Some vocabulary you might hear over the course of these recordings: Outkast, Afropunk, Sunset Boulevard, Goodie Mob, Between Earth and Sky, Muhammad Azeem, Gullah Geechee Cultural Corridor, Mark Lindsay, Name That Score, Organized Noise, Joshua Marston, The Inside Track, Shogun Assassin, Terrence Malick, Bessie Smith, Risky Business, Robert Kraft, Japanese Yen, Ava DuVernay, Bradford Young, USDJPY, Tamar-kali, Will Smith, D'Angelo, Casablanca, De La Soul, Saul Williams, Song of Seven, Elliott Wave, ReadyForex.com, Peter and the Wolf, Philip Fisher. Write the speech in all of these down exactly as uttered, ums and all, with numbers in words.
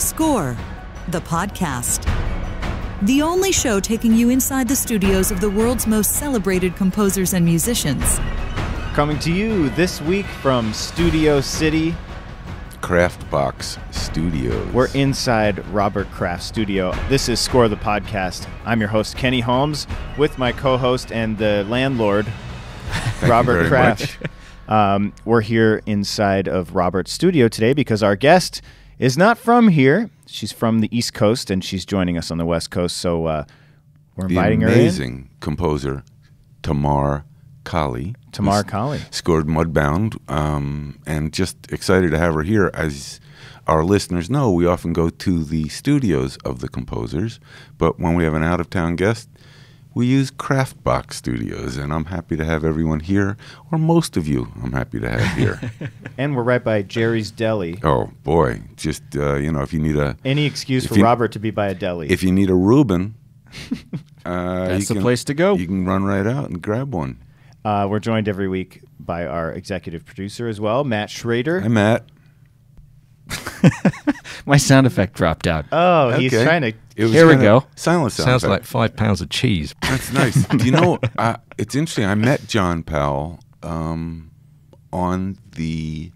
Score, the podcast. The only show taking you inside the studios of the world's most celebrated composers and musicians. Coming to you this week from Studio City. Kraftbox Studios. We're inside Robert Kraft Studio. This is Score the Podcast. I'm your host, Kenny Holmes, with my co-host and the landlord, Robert Kraft. Um, we're here inside of Robert's studio today because our guest is not from here. She's from the East Coast, and she's joining us on the West Coast, so uh, we're inviting her in. The amazing composer, Tamar-kali. Tamar-kali scored Mudbound, um, and just excited to have her here. As our listeners know, we often go to the studios of the composers, but when we have an out-of-town guest, we use Kraftbox Studios, and I'm happy to have everyone here, or most of you I'm happy to have here. And we're right by Jerry's Deli. Oh, boy. Just, uh, you know, if you need a... Any excuse for you, Robert to be by a deli. If you need a Reuben... Uh, That's the can, place to go. You can run right out and grab one. Uh, we're joined every week by our executive producer as well, Matt Schrader. Hi, Matt. My sound effect dropped out. Oh, okay. He's trying to... Here we go. Silent sound Sounds effect. Like five pounds of cheese. That's nice. Do you know, I, it's interesting. I met John Powell um, on the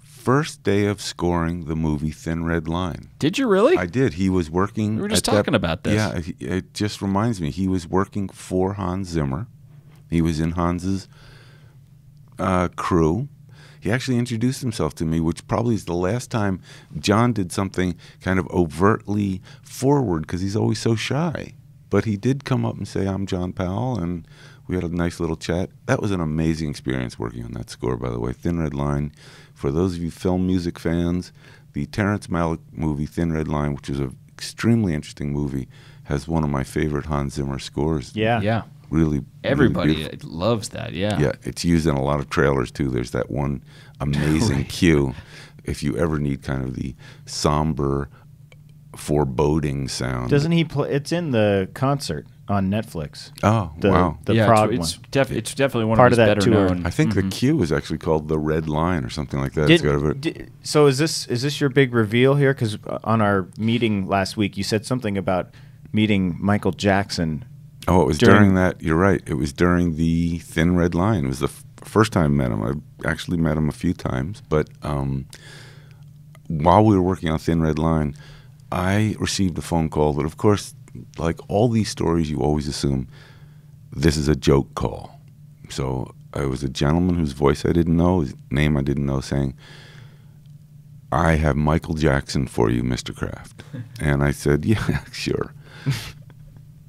first day of scoring the movie Thin Red Line. Did you really? I did. He was working... We were just talking that, about this. Yeah, it just reminds me. He was working for Hans Zimmer. He was in Hans's uh, crew. He actually introduced himself to me, which probably is the last time John did something kind of overtly forward, because he's always so shy. But he did come up and say, I'm John Powell, and we had a nice little chat. That was an amazing experience working on that score, by the way, Thin Red Line. For those of you film music fans, the Terrence Malick movie Thin Red Line, which is an extremely interesting movie, has one of my favorite Hans Zimmer scores. Yeah, yeah. Really, everybody really loves that. Yeah, yeah. It's used in a lot of trailers too. There's that one amazing right. cue. If you ever need kind of the somber, foreboding sound, doesn't he play? It's in the concert on Netflix. Oh, the, wow! The yeah, Prague it's, it's, def it's definitely one part of, of that better tour. Known. I think mm-hmm. the cue is actually called the Red Line or something like that. Did, it's got a, did, so is this is this your big reveal here? Because on our meeting last week, you said something about meeting Michael Jackson. Oh, it was during, during that. You're right. It was during the Thin Red Line. It was the f first time I met him. I actually met him a few times. But um, while we were working on Thin Red Line, I received a phone call. But, of course, like all these stories, you always assume this is a joke call. So it was a gentleman whose voice I didn't know, his name I didn't know, saying, I have Michael Jackson for you, Mister Kraft. And I said, yeah, sure.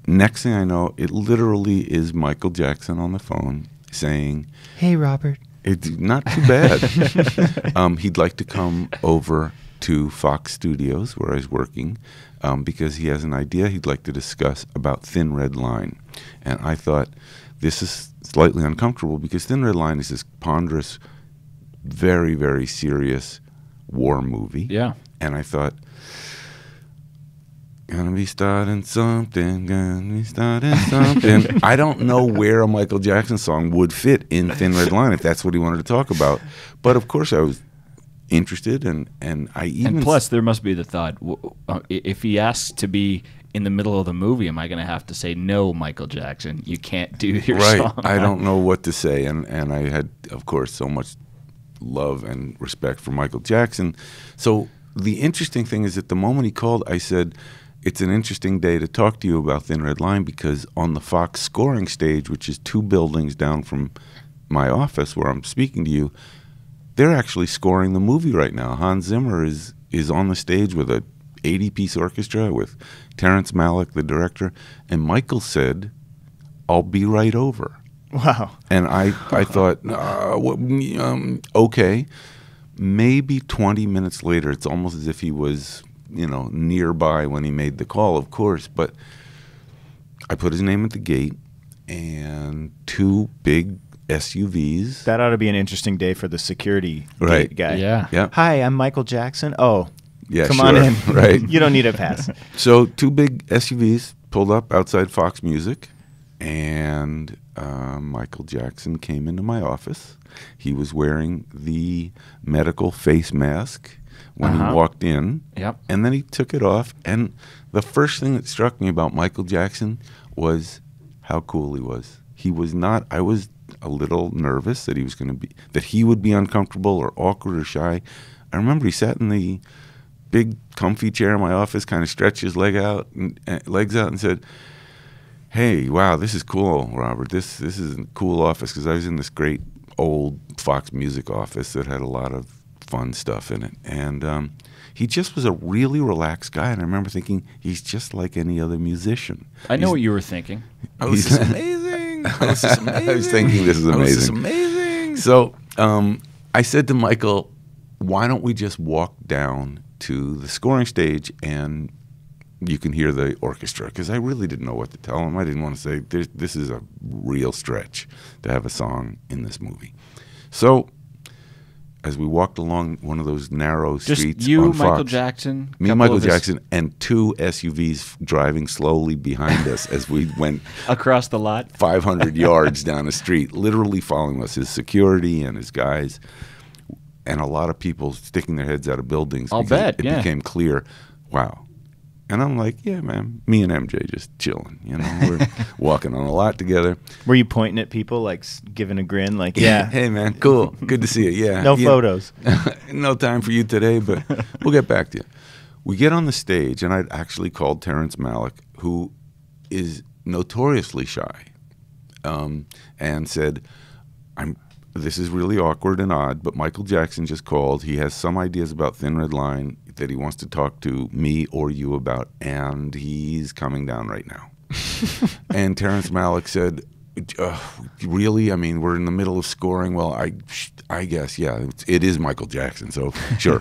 Next thing I know, it literally is Michael Jackson on the phone saying, hey, Robert. It's not too bad. um, he'd like to come over to Fox Studios, where I was working, um, because he has an idea he'd like to discuss about Thin Red Line. And I thought, this is slightly uncomfortable, because Thin Red Line is this ponderous, very, very serious war movie. Yeah. And I thought... Gonna be starting something, gonna be starting something. I don't know where a Michael Jackson song would fit in Thin Red Line if that's what he wanted to talk about. But of course I was interested, and, and I even... And plus there must be the thought, if he asks to be in the middle of the movie, am I going to have to say, no, Michael Jackson, you can't do your right. song? Right, I don't know what to say. And, and I had, of course, so much love and respect for Michael Jackson. So the interesting thing is that the moment he called, I said... It's an interesting day to talk to you about Thin Red Line, because on the Fox scoring stage, which is two buildings down from my office where I'm speaking to you, they're actually scoring the movie right now. Hans Zimmer is is on the stage with an eighty-piece orchestra with Terrence Malick, the director, and Michael said, I'll be right over. Wow. And I, I thought, uh, what, um, okay. Maybe twenty minutes later, it's almost as if he was... you know, nearby when he made the call, of course, but I put his name at the gate, and two big S U Vs. That ought to be an interesting day for the security right. gate guy. Yeah. yeah. Hi, I'm Michael Jackson. Oh, yeah, come sure. on in. Right. You don't need a pass. So two big S U Vs pulled up outside Fox Music, and uh, Michael Jackson came into my office. He was wearing the medical face mask when uh-huh. he walked in. Yep. And then he took it off. And the first thing that struck me about Michael Jackson was how cool he was. He was not, I was a little nervous that he was going to be, that he would be uncomfortable or awkward or shy. I remember he sat in the big comfy chair in my office, kind of stretched his leg out, and, uh, legs out and said, hey, wow, this is cool, Robert. This, this is a cool office, because I was in this great old Fox Music office that had a lot of fun stuff in it. And um, he just was a really relaxed guy. And I remember thinking, he's just like any other musician. I know he's, what you were thinking. Oh, this is amazing. Oh, this is amazing. I was thinking, this is amazing. Oh, this is amazing. So um, I said to Michael, why don't we just walk down to the scoring stage and you can hear the orchestra? Because I really didn't know what to tell him. I didn't want to say, this, this is a real stretch to have a song in this movie. So as we walked along one of those narrow Just streets you, on Fox, Michael Jackson, me, Michael Jackson, and two S U Vs driving slowly behind us as we went across the lot, five hundred yards down a street, literally following us, his security and his guys, and a lot of people sticking their heads out of buildings. I'll bet, it yeah. became clear, wow. And I'm like, yeah, man, me and M J just chilling, you know, we're walking on a lot together. Were you pointing at people, like giving a grin, like, yeah, hey, man, cool, good to see you, yeah. No yeah. photos. No time for you today, but we'll get back to you. We get on the stage, and I'd actually called Terrence Malick, who is notoriously shy, um, and said, I'm, this is really awkward and odd, but Michael Jackson just called. He has some ideas about Thin Red Line that he wants to talk to me or you about, and he's coming down right now. And Terrence Malick said, uh, really? I mean, we're in the middle of scoring. Well, I, I guess, yeah, it is Michael Jackson, so sure.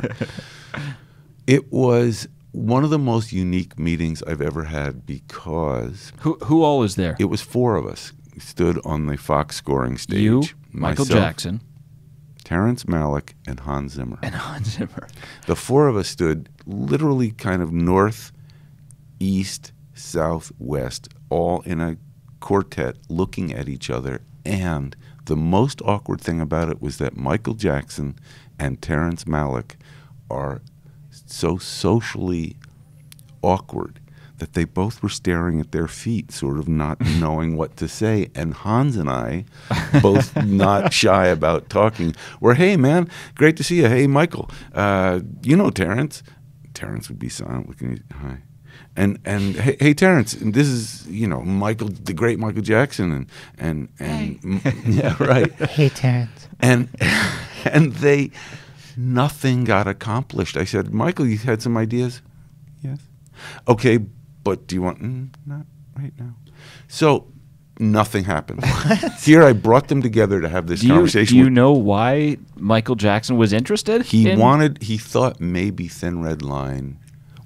It was one of the most unique meetings I've ever had, because... Who, who all was there? It was four of us stood on the Fox scoring stage. You, Michael myself, Jackson, Terrence Malick, and Hans Zimmer. And Hans Zimmer. The four of us stood literally kind of north, east, south, west, all in a quartet looking at each other. And the most awkward thing about it was that Michael Jackson and Terrence Malick are so socially awkward that they both were staring at their feet, sort of not knowing what to say. And Hans and I, both not shy about talking, were, hey, man, great to see you. Hey, Michael, uh, you know Terrence. Terrence would be silent, looking at, hi. And, and hey, hey, Terrence, this is, you know, Michael, the great Michael Jackson. And, and, and hey. Yeah, right. Hey, Terrence. And, and they, nothing got accomplished. I said, Michael, you had some ideas? Yes. Okay, but do you want, mm, not right now. So nothing happened. What? Here I brought them together to have this do conversation. You, do you know why Michael Jackson was interested? He in wanted, he thought maybe Thin Red Line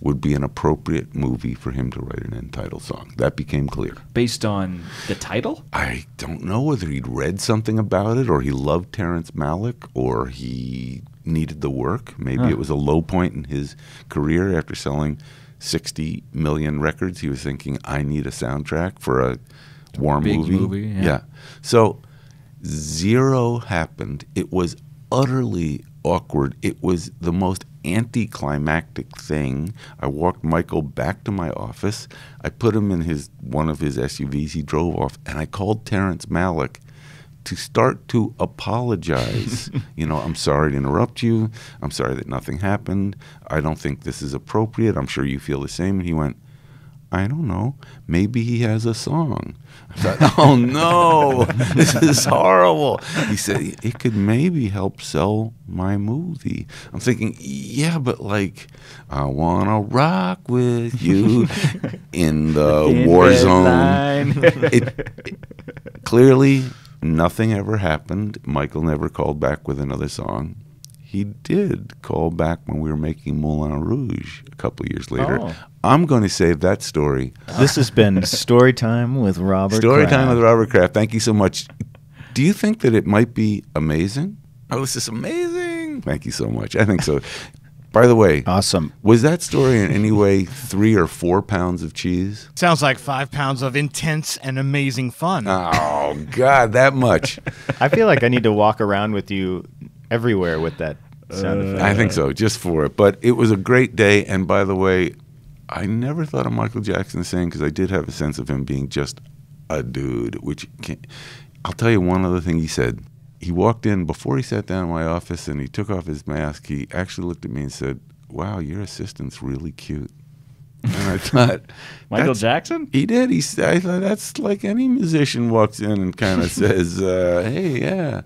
would be an appropriate movie for him to write an entitled song. That became clear. Based on the title? I don't know whether he'd read something about it, or he loved Terrence Malick, or he needed the work. Maybe huh. it was a low point in his career after selling sixty million records. He was thinking, I need a soundtrack for a war Big movie. movie yeah. yeah. So zero happened. It was utterly awkward. It was the most anticlimactic thing. I walked Michael back to my office. I put him in his one of his S U Vs. He drove off, and I called Terrence Malick to start to apologize. You know, I'm sorry to interrupt you. I'm sorry that nothing happened. I don't think this is appropriate. I'm sure you feel the same. And he went, I don't know. Maybe he has a song. I thought, oh, no, this is horrible. He said, it could maybe help sell my movie. I'm thinking, yeah, but like, I want to rock with you in the in war zone. It, it, clearly, nothing ever happened. Michael never called back with another song. He did call back when we were making Moulin Rouge a couple of years later. Oh. I'm going to save that story. This has been Story Time with Robert Story Kraft. Time with Robert Kraft. Thank you so much. Do you think that it might be amazing? Oh, this is amazing. Thank you so much. I think so. By the way, awesome. Was that story in any way three or four pounds of cheese? Sounds like five pounds of intense and amazing fun. Oh, God, that much. I feel like I need to walk around with you everywhere with that sound effect. I think so, just for it. But it was a great day. And by the way, I never thought of Michael Jackson singing, because I did have a sense of him being just a dude. Which can't, I'll tell you one other thing he said. He walked in, before he sat down in my office, and he took off his mask. He actually looked at me and said, "Wow, your assistant's really cute." And I thought, Michael Jackson? He did. He, I thought, that's like any musician walks in and kind of says, uh, "Hey, yeah,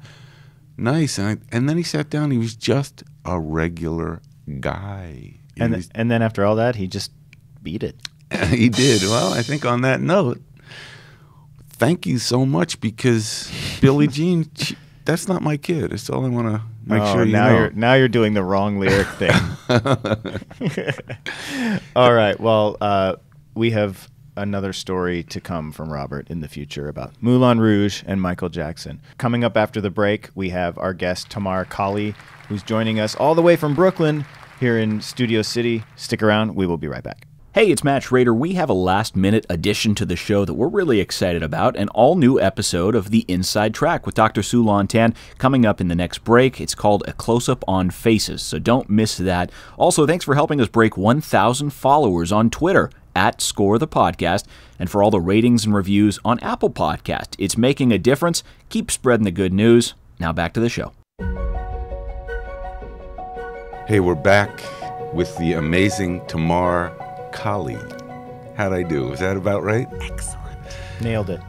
nice." And, I, and then he sat down. He was just a regular guy. And, was, and then after all that, he just beat it. He did. Well, I think on that note, thank you so much, because Billie Jean, she, that's not my kid. That's all I want to make oh, sure you now know. You're, now you're doing the wrong lyric thing. All right. Well, uh, we have another story to come from Robert in the future about Moulin Rouge and Michael Jackson. Coming up after the break, we have our guest Tamar-kali, who's joining us all the way from Brooklyn here in Studio City. Stick around. We will be right back. Hey, it's Matt Schrader. We have a last-minute addition to the show that we're really excited about, an all-new episode of The Inside Track with Doctor Siu-Lan Tan coming up in the next break. It's called A Close-Up on Faces, so don't miss that. Also, thanks for helping us break one thousand followers on Twitter, at Score the Podcast, and for all the ratings and reviews on Apple Podcast. It's making a difference. Keep spreading the good news. Now back to the show. Hey, we're back with the amazing Tamar-kali. How'd I do? Was that about right? Excellent. Nailed it.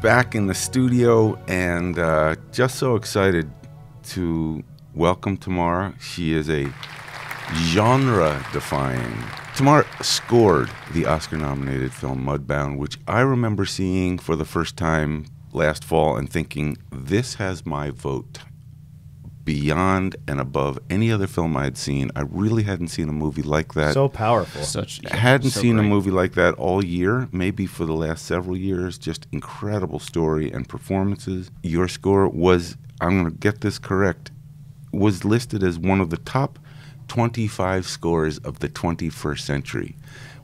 Back in the studio, and uh, just so excited to welcome Tamar. She is a genre-defying. Tamar scored the Oscar-nominated film Mudbound, which I remember seeing for the first time last fall and thinking, this has my vote. Beyond and above any other film I had seen, I really hadn't seen a movie like that. So powerful. Such. Yeah, hadn't so seen great. a movie like that all year, maybe for the last several years. Just incredible story and performances. Your score was, I'm going to get this correct, was listed as one of the top twenty-five scores of the twenty-first century,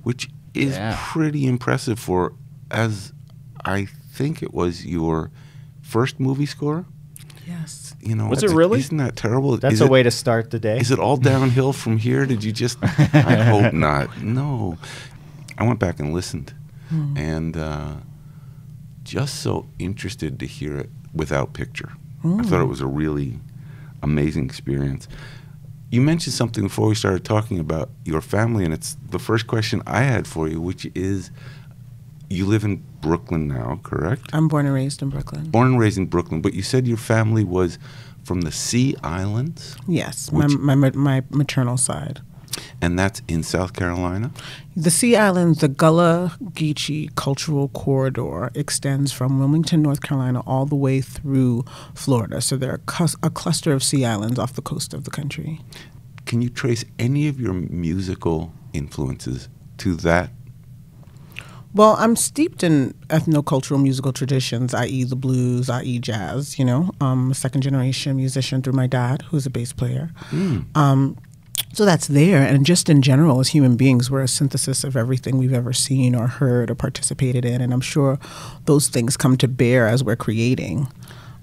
which is yeah. pretty impressive for, as I think it was your first movie score. Yes. You know, was it really? Isn't that terrible? That's a way to start the day. Is it all downhill from here? Did you just? I hope not. No. I went back and listened, mm. and uh, just so interested to hear it without picture. Mm. I thought it was a really amazing experience. You mentioned something before we started talking about your family, and it's the first question I had for you, which is, you live in Brooklyn now, correct? I'm born and raised in Brooklyn. Born and raised in Brooklyn, but you said your family was from the Sea Islands? Yes, my, my, my maternal side. And that's in South Carolina? The Sea Islands, the Gullah Geechee Cultural Corridor, extends from Wilmington, North Carolina, all the way through Florida. So there are a cluster of sea islands off the coast of the country. Can you trace any of your musical influences to that? Well, I'm steeped in ethnocultural musical traditions, that is the blues, that is jazz, you know. I'm a second-generation musician through my dad, who's a bass player. Mm. Um, so that's there. And just in general, as human beings, we're a synthesis of everything we've ever seen or heard or participated in. And I'm sure those things come to bear as we're creating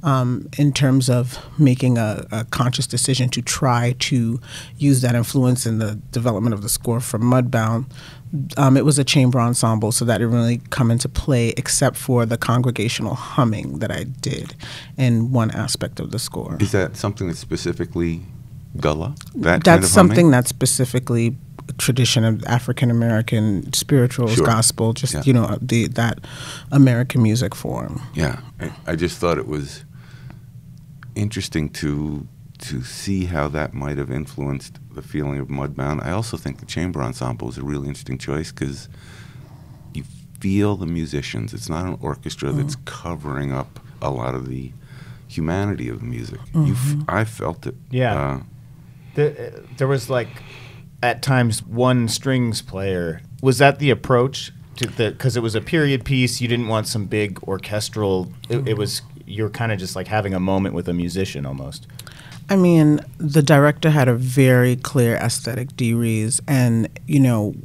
um, in terms of making a, a conscious decision to try to use that influence in the development of the score from Mudbound. Um, it was a chamber ensemble, so that didn't really come into play except for the congregational humming that I did in one aspect of the score. Is that something that's specifically Gullah? That that's kind of something humming? That's specifically tradition of African-American spirituals, sure. gospel, just, yeah. you know, the, that American music form. Yeah. I, I just thought it was interesting to... to see how that might have influenced the feeling of Mudbound. I also think the chamber ensemble is a really interesting choice because you feel the musicians. It's not an orchestra mm-hmm. that's covering up a lot of the humanity of the music. Mm-hmm. You f I felt it. Yeah. Uh, the, uh, there was like, at times, one strings player. Was that the approach? to the Because it was a period piece. You didn't want some big orchestral. It, it was, you're kind of just like having a moment with a musician almost. I mean, the director had a very clear aesthetic, Dee Rees, and, you know,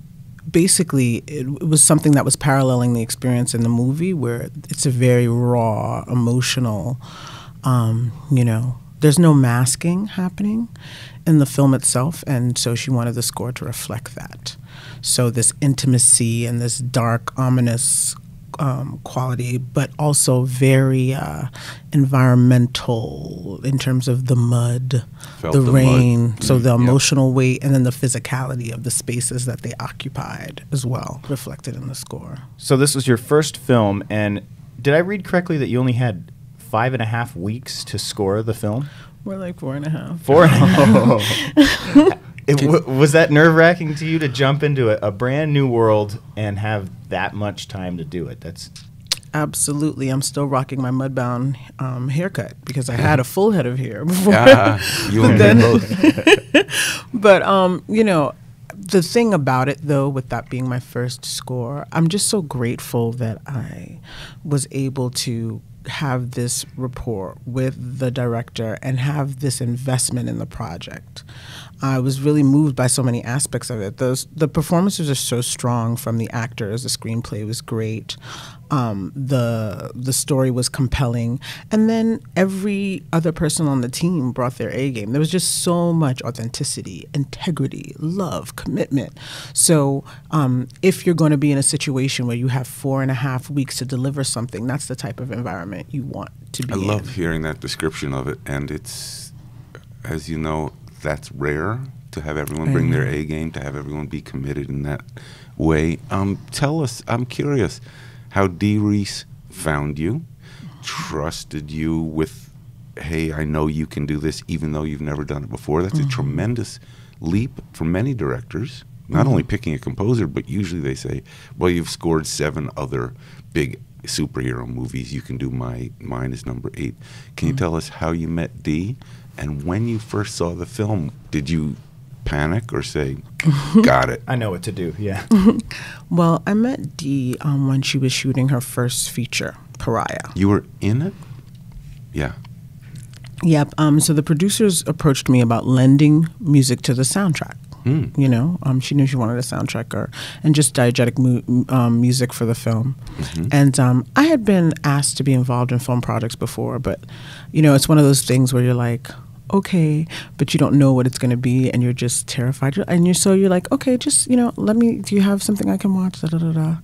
basically it, it was something that was paralleling the experience in the movie where it's a very raw, emotional, um, you know, there's no masking happening in the film itself, and so she wanted the score to reflect that. So this intimacy and this dark, ominous um, quality, but also very uh, environmental in terms of the mud, Felt the, the rain, mud. so the emotional yep. weight, and then the physicality of the spaces that they occupied as well, reflected in the score. So this was your first film, and did I read correctly that you only had five and a half weeks to score the film? We're like four and a half. Four and a half. It w was that nerve-wracking to you to jump into a, a brand new world and have that much time to do it? That's absolutely. I'm still rocking my Mudbound um, haircut because I had a full head of hair before. Ah, you and me both. But um, you know, the thing about it, though, with that being my first score, I'm just so grateful that I was able to have this rapport with the director and have this investment in the project. I was really moved by so many aspects of it. Those, the performances are so strong from the actors. The screenplay was great. Um, the the story was compelling. And then every other person on the team brought their A game. There was just so much authenticity, integrity, love, commitment. So um, if you're going to be in a situation where you have four and a half weeks to deliver something, that's the type of environment you want to be in. I love hearing that description of it. And it's, as you know, that's rare to have everyone bring their A game, to have everyone be committed in that way. Um, tell us, I'm curious, how Dee Rees found you, trusted you with, hey, I know you can do this, even though you've never done it before. That's mm-hmm. a tremendous leap for many directors, not mm-hmm. only picking a composer, but usually they say, well, you've scored seven other big superhero movies. You can do my, mine is number eight. Can mm-hmm. you tell us how you met Dee? And when you first saw the film, did you panic or say, got it? I know what to do, yeah. Well, I met Dee um, when she was shooting her first feature, Pariah. You were in it? Yeah. Yep. Um, so the producers approached me about lending music to the soundtrack. Mm. You know, um, she knew she wanted a soundtrack or, and just diegetic mu um, music for the film. Mm-hmm. And um, I had been asked to be involved in film projects before, but, you know, it's one of those things where you're like, okay, but you don't know what it's going to be, and you're just terrified. And you're so you're like, okay, just, you know, let me, do you have something I can watch? Da, da, da, da.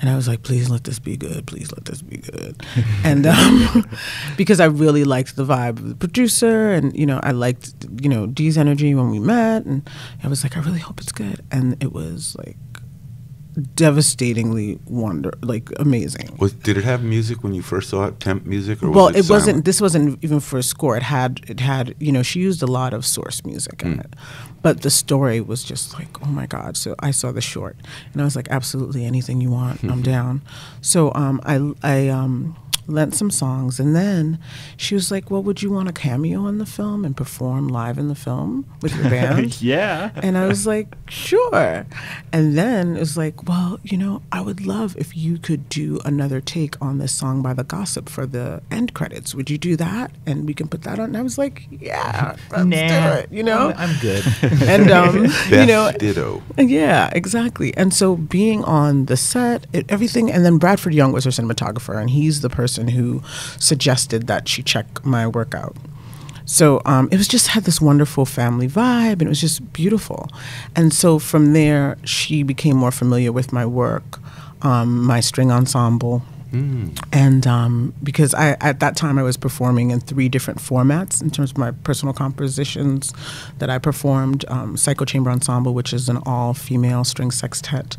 And I was like, please let this be good. Please let this be good. And um, because I really liked the vibe of the producer, and, you know, I liked, you know, Dee's energy when we met. And I was like, I really hope it's good. And it was like devastatingly wonder, like amazing. Was, did it have music when you first saw it? Temp music, or well, was it, it wasn't. This wasn't even for a score. It had, it had. You know, she used a lot of source music in mm. it, but the story was just like, oh my god. So I saw the short, and I was like, absolutely anything you want, mm-hmm. I'm down. So um, I I um, lent some songs, and then she was like, well, would you want a cameo in the film and perform live in the film with your band? Yeah. And I was like, sure. And then it was like, well, you know, I would love if you could do another take on this song by The Gossip for the end credits. Would you do that? And we can put that on. And I was like, yeah, let's nah, do it. You know, I'm, I'm good. And um, you know, ditto. Yeah, exactly. And so being on the set, it, everything, and then Bradford Young was her cinematographer, and he's the person who suggested that she check my work out. So um, it was just had this wonderful family vibe, and it was just beautiful. And so from there, she became more familiar with my work, um, my string ensemble. Mm. And um, because I, at that time I was performing in three different formats in terms of my personal compositions that I performed, um, Psycho Chamber Ensemble, which is an all-female string sextet,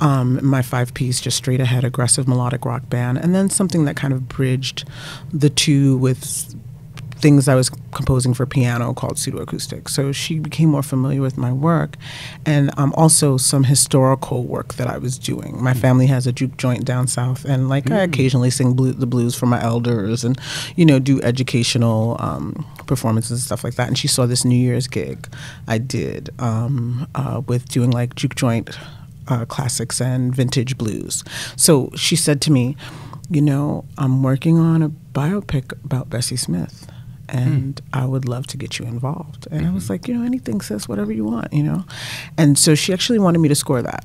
um, my five-piece, just straight-ahead aggressive melodic rock band, and then something that kind of bridged the two with things I was composing for piano called pseudoacoustic. So she became more familiar with my work, and um, also some historical work that I was doing. My family has a juke joint down south, and like mm. I occasionally sing blue, the blues for my elders, and you know, do educational um, performances and stuff like that. And she saw this New Year's gig I did um, uh, with doing like juke joint uh, classics and vintage blues. So she said to me, you know, I'm working on a biopic about Bessie Smith, and mm. I would love to get you involved. And mm-hmm. I was like, you know, anything, sis, whatever you want, you know. And so she actually wanted me to score that.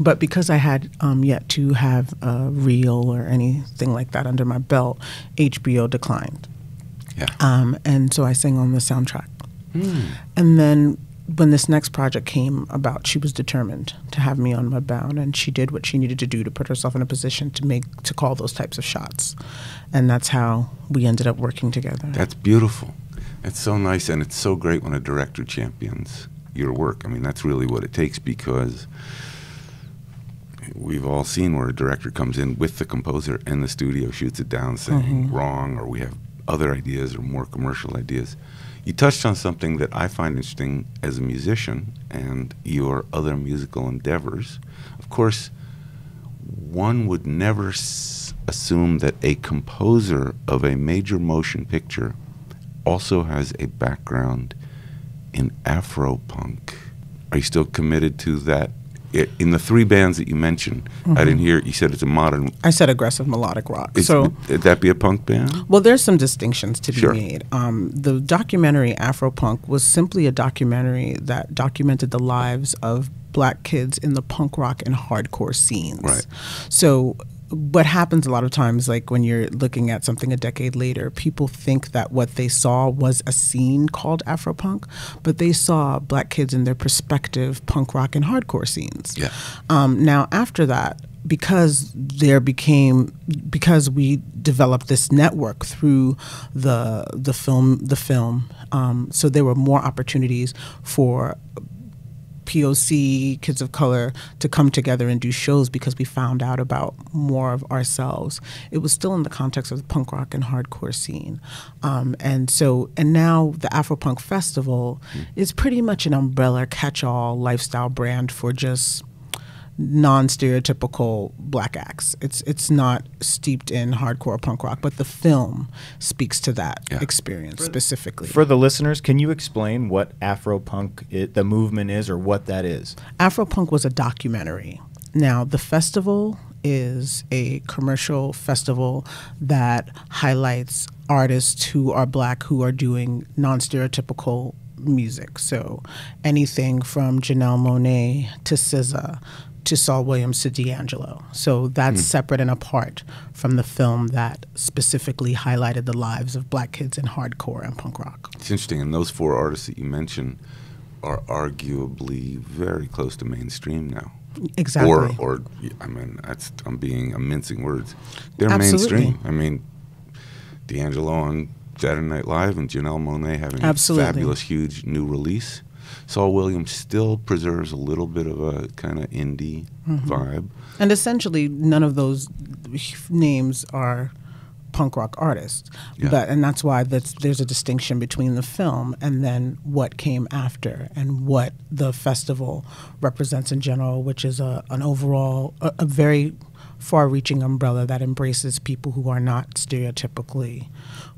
But because I had um, yet to have a reel or anything like that under my belt, H B O declined. Yeah. Um, and so I sang on the soundtrack. Mm. And then when this next project came about, she was determined to have me on Mudbound, and she did what she needed to do to put herself in a position to make to call those types of shots. And that's how we ended up working together. That's beautiful. It's so nice, and it's so great when a director champions your work. I mean, that's really what it takes, because we've all seen where a director comes in with the composer and the studio shoots it down saying mm-hmm. wrong, or we have other ideas or more commercial ideas. You touched on something that I find interesting as a musician and your other musical endeavors. Of course, one would never s assume that a composer of a major motion picture also has a background in Afropunk. Are you still committed to that? It, in the three bands that you mentioned, mm-hmm. I didn't hear, you said it's a modern... I said aggressive melodic rock. Is, so would that be a punk band? Well, there's some distinctions to be sure. made. Um, the documentary Afropunk was simply a documentary that documented the lives of black kids in the punk rock and hardcore scenes. Right. So what happens a lot of times, like when you're looking at something a decade later, people think that what they saw was a scene called Afropunk, but they saw black kids in their perspective punk rock and hardcore scenes. Yeah. Um, now, after that, because there became, because we developed this network through the the film, the film, um, so there were more opportunities for P O C, kids of color, to come together and do shows because we found out about more of ourselves. It was still in the context of the punk rock and hardcore scene. Um, and so, and now the Afropunk Festival mm. is pretty much an umbrella catch-all lifestyle brand for just non-stereotypical black acts. It's, it's not steeped in hardcore punk rock, but the film speaks to that yeah. experience for specifically. For the listeners, can you explain what Afropunk, it, the movement is, or what that is? Afropunk was a documentary. Now, the festival is a commercial festival that highlights artists who are black who are doing non-stereotypical music. So anything from Janelle Monáe to S Z A, to Saul Williams, to D'Angelo. So that's mm. separate and apart from the film that specifically highlighted the lives of black kids in hardcore and punk rock. It's interesting, and those four artists that you mentioned are arguably very close to mainstream now. Exactly. Or, or I mean, that's, I'm being, I'm mincing words. They're Absolutely. mainstream. I mean, D'Angelo and Saturday Night Live, and Janelle Monáe having Absolutely. a fabulous, huge new release. Saul Williams still preserves a little bit of a kind of indie mm-hmm. vibe. And essentially, none of those names are punk rock artists. Yeah. But, and that's why that's, there's a distinction between the film and then what came after and what the festival represents in general, which is a, an overall, a, a very far-reaching umbrella that embraces people who are not stereotypically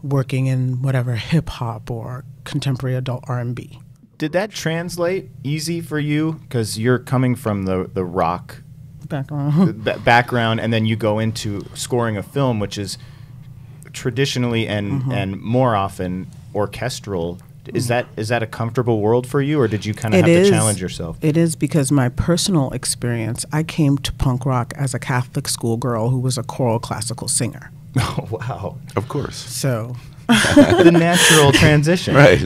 working in whatever hip-hop or contemporary adult R and B. Did that translate easy for you? Because you're coming from the, the rock background. The background, and then you go into scoring a film, which is traditionally and, mm-hmm. and more often orchestral. Is that is that a comfortable world for you, or did you kind of have to challenge yourself? It is, because my personal experience, I came to punk rock as a Catholic schoolgirl who was a choral classical singer. Oh, wow. Of course. So the natural transition. Right.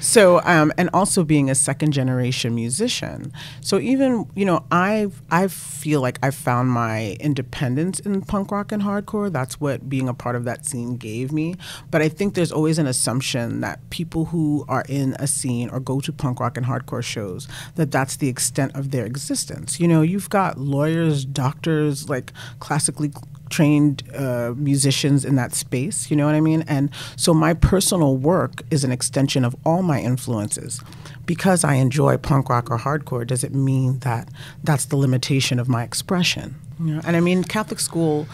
So, um, and also being a second generation musician. So even, you know, I I feel like I found my independence in punk rock and hardcore. That's what being a part of that scene gave me. But I think there's always an assumption that people who are in a scene or go to punk rock and hardcore shows, that that's the extent of their existence. You know, you've got lawyers, doctors, like classically trained uh, musicians in that space, you know what I mean? And so my personal work is an extension of all my influences. Because I enjoy punk rock or hardcore, does it mean that that's the limitation of my expression? You know? And I mean, Catholic school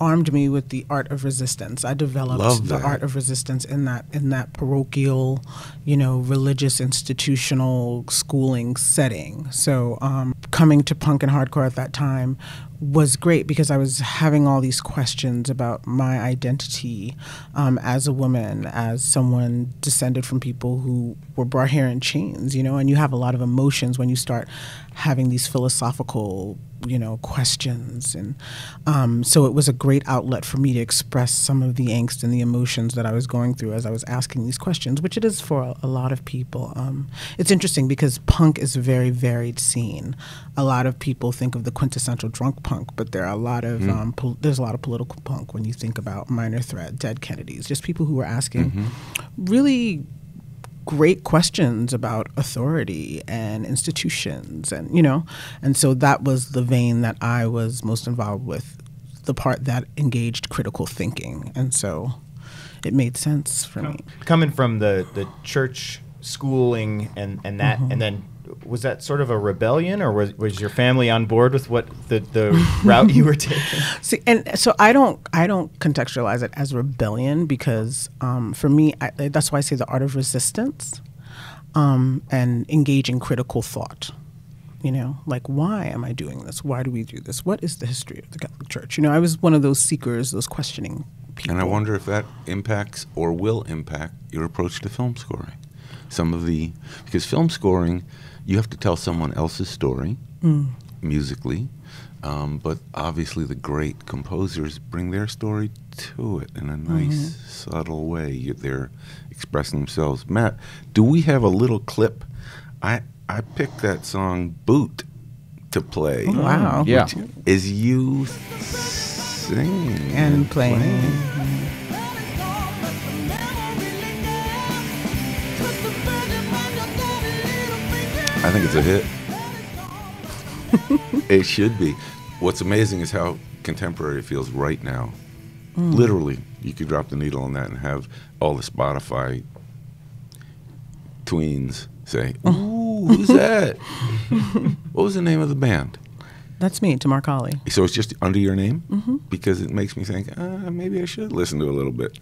armed me with the art of resistance. I developed the art of resistance in that in that parochial, you know, religious institutional schooling setting. So um, coming to punk and hardcore at that time was great because I was having all these questions about my identity um, as a woman, as someone descended from people who were brought here in chains, you know, and you have a lot of emotions when you start having these philosophical, you know, questions. And um, so it was a great outlet for me to express some of the angst and the emotions that I was going through as I was asking these questions, which it is for a lot of people. Um, it's interesting because punk is a very varied scene. A lot of people think of the quintessential drunk punk, but there are a lot of, mm. um, pol there's a lot of political punk when you think about Minor Threat, Dead Kennedys, just people who were asking mm-hmm. really great questions about authority and institutions, and you know, and so that was the vein that I was most involved with, the part that engaged critical thinking, and so it made sense for me. Coming from the the church schooling and and that, mm-hmm. and then was that sort of a rebellion, or was was your family on board with what the the route you were taking? See, and so I don't I don't contextualize it as rebellion because um, for me I, that's why I say the art of resistance um, and engaging critical thought. You know, like, why am I doing this? Why do we do this? What is the history of the Catholic Church? You know, I was one of those seekers, those questioning people. And I wonder if that impacts or will impact your approach to film scoring. Some of the because film scoring, you have to tell someone else's story mm. musically, um, but obviously the great composers bring their story to it in a nice, mm-hmm. subtle way. They're expressing themselves. Matt, do we have a little clip? I I picked that song "Boot" to play. Oh, wow! Yeah, is you singing and playing. playing. I think it's a hit. It should be. What's amazing is how contemporary it feels right now. Mm. Literally, you could drop the needle on that and have all the Spotify tweens say, ooh, who's that? What was the name of the band? That's me, Tamar-kali. So it's just under your name? Mm-hmm. Because it makes me think, uh, maybe I should listen to a little bit.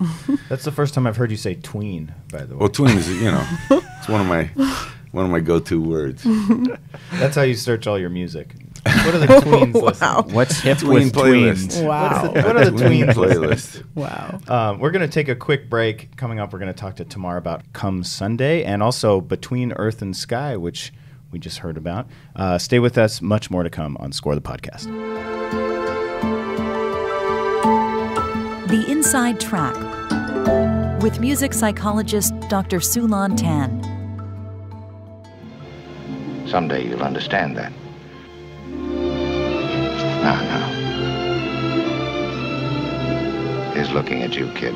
That's the first time I've heard you say tween, by the way. Well, tween is, you know, it's one of my... One of my go-to words. That's how you search all your music. What are the tweens oh, wow. What's hip tween with playlist. tweens? Wow. What's the, what are the tween playlists? Wow. Um, we're going to take a quick break. Coming up, we're going to talk to Tamar about Come Sunday and also Between Earth and Sky, which we just heard about. Uh, stay with us. Much more to come on Score the Podcast. The Inside Track with music psychologist Doctor Siu-Lan Tan. Someday you'll understand that. Now, now. He's looking at you, kid.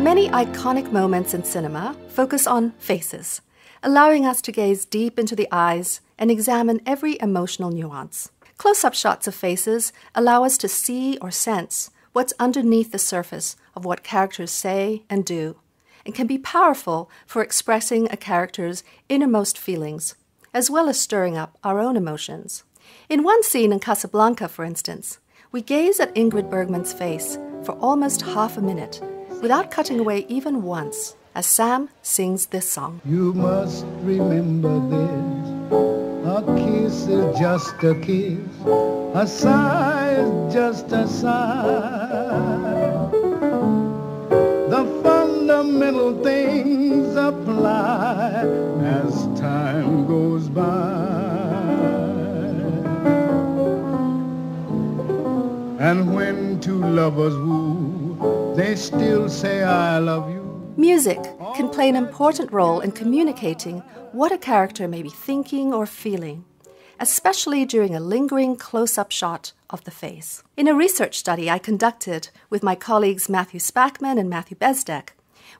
Many iconic moments in cinema focus on faces, allowing us to gaze deep into the eyes and examine every emotional nuance. Close-up shots of faces allow us to see or sense what's underneath the surface of what characters say and do, and can be powerful for expressing a character's innermost feelings, as well as stirring up our own emotions. In one scene in Casablanca, for instance, we gaze at Ingrid Bergman's face for almost half a minute, without cutting away even once, as Sam sings this song. You must remember this, a kiss is just a kiss, a sigh is just a sigh. The fundamental things apply as time goes by. And when two lovers woo, they still say I love you. Music can play an important role in communicating what a character may be thinking or feeling, especially during a lingering close-up shot of the face. In a research study I conducted with my colleagues Matthew Spackman and Matthew Bezdek,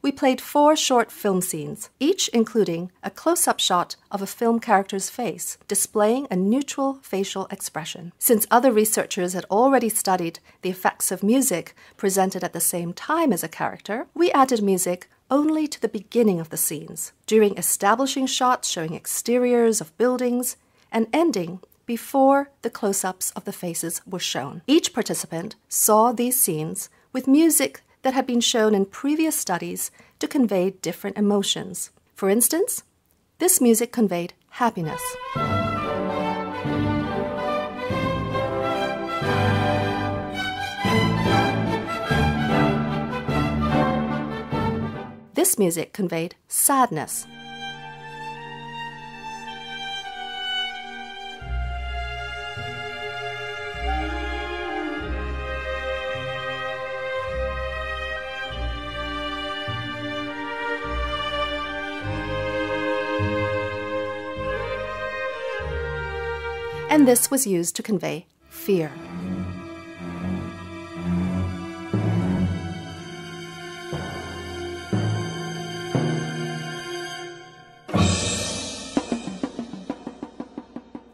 we played four short film scenes, each including a close-up shot of a film character's face, displaying a neutral facial expression. Since other researchers had already studied the effects of music presented at the same time as a character, we added music only to the beginning of the scenes, during establishing shots showing exteriors of buildings, and ending before the close-ups of the faces were shown. Each participant saw these scenes with music that had been shown in previous studies to convey different emotions. For instance, this music conveyed happiness. This music conveyed sadness. And this was used to convey fear.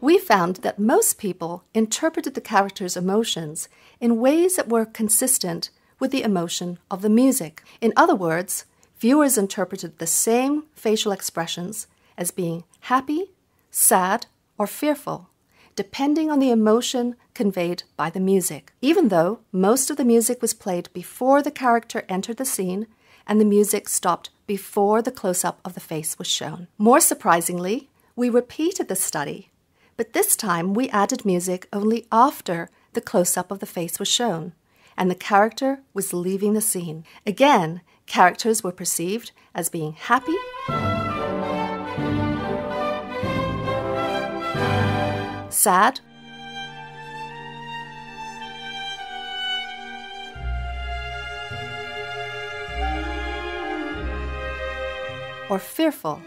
We found that most people interpreted the characters' emotions in ways that were consistent with the emotion of the music. In other words, viewers interpreted the same facial expressions as being happy, sad, or fearful, depending on the emotion conveyed by the music, even though most of the music was played before the character entered the scene and the music stopped before the close-up of the face was shown. More surprisingly, we repeated the study, but this time we added music only after the close-up of the face was shown and the character was leaving the scene. Again, characters were perceived as being happy, sad, or fearful,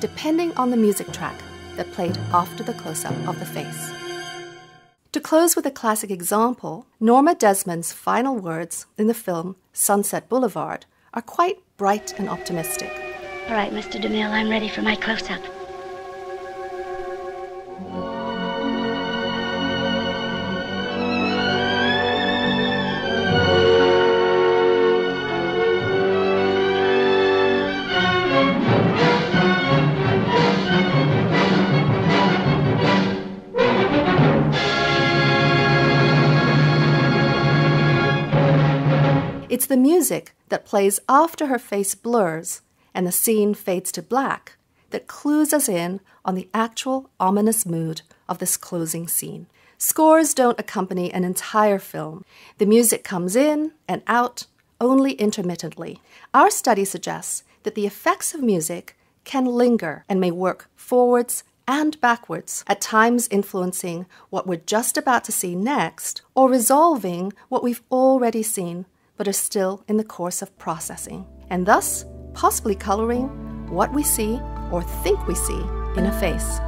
depending on the music track that played after the close-up of the face. To close with a classic example, Norma Desmond's final words in the film Sunset Boulevard are quite bright and optimistic. All right, Mister DeMille, I'm ready for my close-up. It's the music that plays after her face blurs and the scene fades to black that clues us in on the actual ominous mood of this closing scene. Scores don't accompany an entire film. The music comes in and out only intermittently. Our study suggests that the effects of music can linger and may work forwards and backwards, at times influencing what we're just about to see next or resolving what we've already seen but are still in the course of processing, and thus possibly coloring what we see or think we see in a face.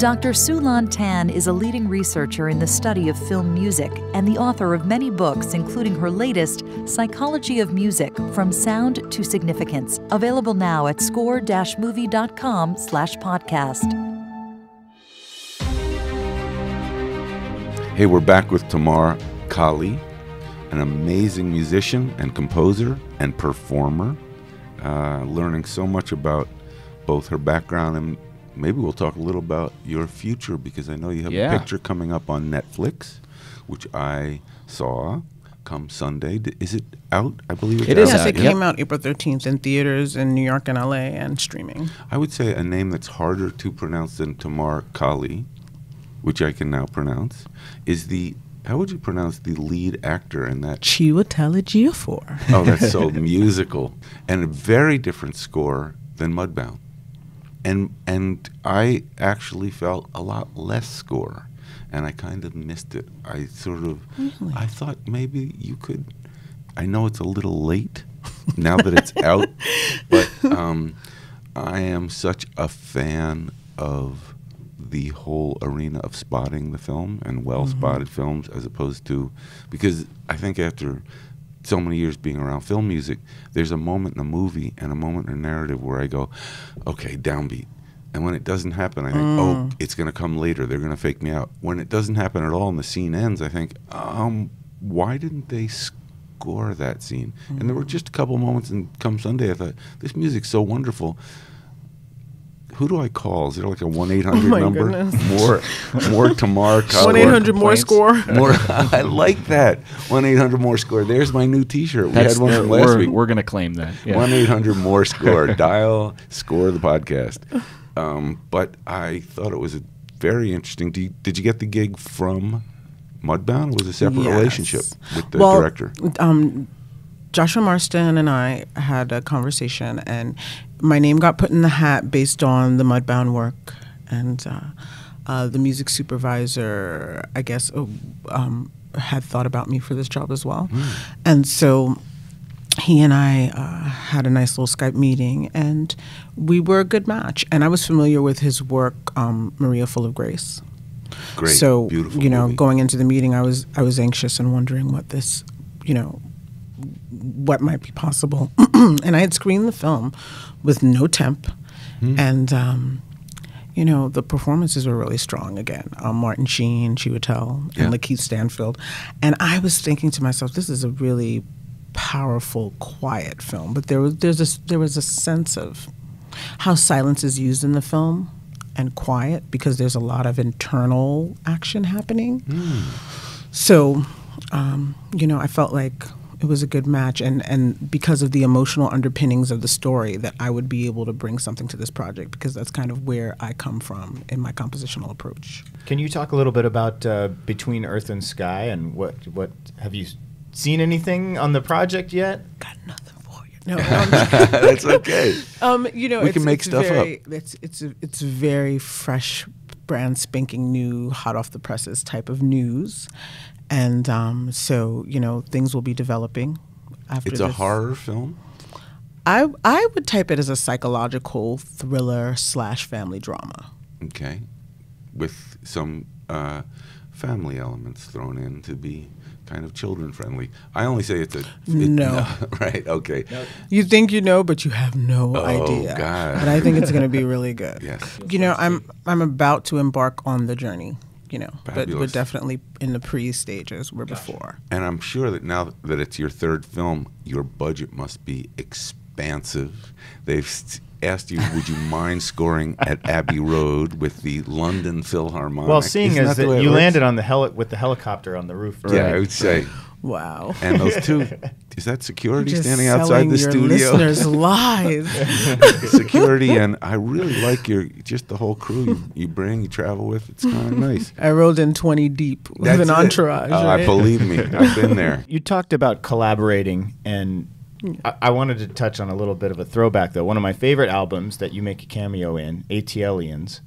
Doctor Siu-Lan Tan is a leading researcher in the study of film music and the author of many books, including her latest, Psychology of Music, From Sound to Significance, available now at score dash movie dot com slash podcast. Hey, we're back with Tamar Kali, an amazing musician and composer and performer, uh, learning so much about both her background and maybe we'll talk a little about your future, because I know you have yeah. a picture coming up on Netflix, which I saw, Come Sunday. Is it out? I believe it's it out. Is. Yes, it yep. came out April thirteenth in theaters in New York and L A and streaming. I would say a name that's harder to pronounce than Tamar-kali, which I can now pronounce, is the... How would you pronounce the lead actor in that? Chiwetel Ejiofor. Oh, that's so musical. And a very different score than Mudbound. And and I actually felt a lot less score. And I kind of missed it. I sort of, really? I thought maybe you could, I know it's a little late now that it's out, but um, I am such a fan of the whole arena of spotting the film and well-spotted mm-hmm. films, as opposed to, because I think after so many years being around film music, there's a moment in a movie and a moment in a narrative where I go, okay, downbeat. And when it doesn't happen, I think, mm. oh, it's going to come later. They're going to fake me out. When it doesn't happen at all and the scene ends, I think, um, why didn't they score that scene? Mm-hmm. And there were just a couple moments in Come Sunday I thought, this music's so wonderful. who do I call? Is there like a one eight hundred oh number? Goodness. More, more Tamar-kali. one eight hundred more score. More, I like that. one eight hundred more score. There's my new T-shirt. We That's had one the, from last we're, week. We're going to claim that. Yeah. one eight hundred more score. Dial, score the podcast. Um, but I thought it was a very interesting. Do you, did you get the gig from Mudbound? It was a separate yes. relationship with the well, director. Um, Joshua Marston and I had a conversation, and my name got put in the hat based on the Mudbound work, and uh, uh, the music supervisor, I guess, uh, um, had thought about me for this job as well. Mm. And so he and I uh, had a nice little Skype meeting, and we were a good match. And I was familiar with his work, um, Maria Full of Grace. Great, so, beautiful you know, movie. Going into the meeting, I was I was anxious and wondering what this, you know, what might be possible. And I had screened the film with no temp. Mm. And, um, you know, the performances were really strong again. Um, Martin Sheen, Chiwetel, yeah. and Lakeith Stanfield. And I was thinking to myself, this is a really powerful, quiet film. But there was, there's a, there was a sense of how silence is used in the film and quiet, because there's a lot of internal action happening. Mm. So, um, you know, I felt like it was a good match, and, and because of the emotional underpinnings of the story, that I would be able to bring something to this project, because that's kind of where I come from in my compositional approach. Can you talk a little bit about uh, Between Earth and Sky, and what, what have you seen anything on the project yet? Got nothing for you. No, um, that's okay. Um, you know, we it's, can make it's stuff very, up. It's it's it's very fresh, brand spanking new, hot off the presses type of news. And um, so, you know, things will be developing after this. It's a horror film? I, I would type it as a psychological thriller slash family drama. Okay. With some uh, family elements thrown in to be kind of children-friendly. I only say it's a... It, no. no. Right, okay. No. You think you know, but you have no oh, idea. Oh, God. But I think it's going to be really good. Yes. You know, I'm, I'm about to embark on the journey. You know, Fabulous. But we're definitely in the pre-stages where Gosh. Before. And I'm sure that now that it's your third film, your budget must be expansive. They've asked you, would you mind scoring at Abbey Road with the London Philharmonic? Well, seeing Isn't as that that you landed on the heli with the helicopter on the roof. Right? Yeah, I would say. Wow. And those two, is that security Just standing outside the your studio? Listeners lies. Security, and I really like your, just the whole crew you, you bring, you travel with. It's kind of nice. I rolled in twenty deep with That's an entourage. Oh, right? I believe me. I've been there. You talked about collaborating, and I, I wanted to touch on a little bit of a throwback, though. One of my favorite albums that you make a cameo in, A T L ians.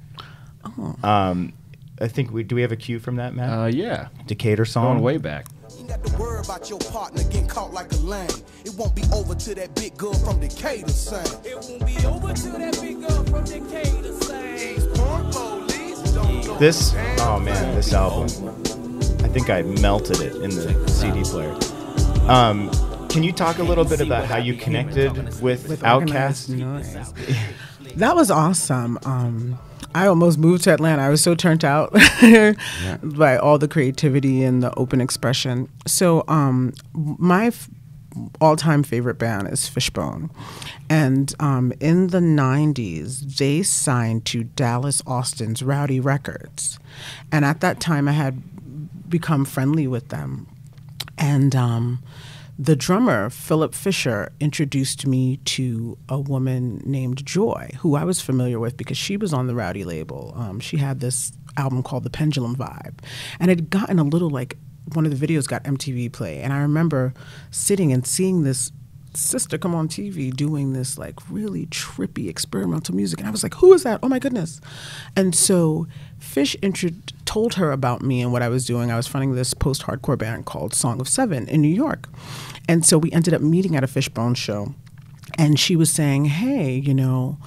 Oh. Um, I think, we do we have a cue from that, Matt? Uh, yeah. Decatur song. Going way back. Got to worry about your partner getting caught like a lamb. It won't be over till that big girl from Decatur sang. It won't be over till that big girl from Decatur sang. This, oh man, this album. I think I melted it in the C D player. Um, can you talk a little bit about how you connected with, with OutKast? That was awesome. Um, I almost moved to Atlanta. I was so turned out yeah. by all the creativity and the open expression. So um, my f all-time favorite band is Fishbone. And um, in the nineties, they signed to Dallas Austin's Rowdy Records. And at that time, I had become friendly with them. And um, the drummer, Philip Fisher, introduced me to a woman named Joy, who I was familiar with because she was on the Rowdy label. Um, she had this album called The Pendulum Vibe. And it had gotten a little, like, one of the videos got M T V play. And I remember sitting and seeing this sister come on T V doing this, like, really trippy experimental music. And I was like, who is that? Oh, my goodness. And so Fish told her about me and what I was doing. I was fronting this post-hardcore band called Song of Seven in New York. And so we ended up meeting at a Fishbone show. And she was saying, hey, you know,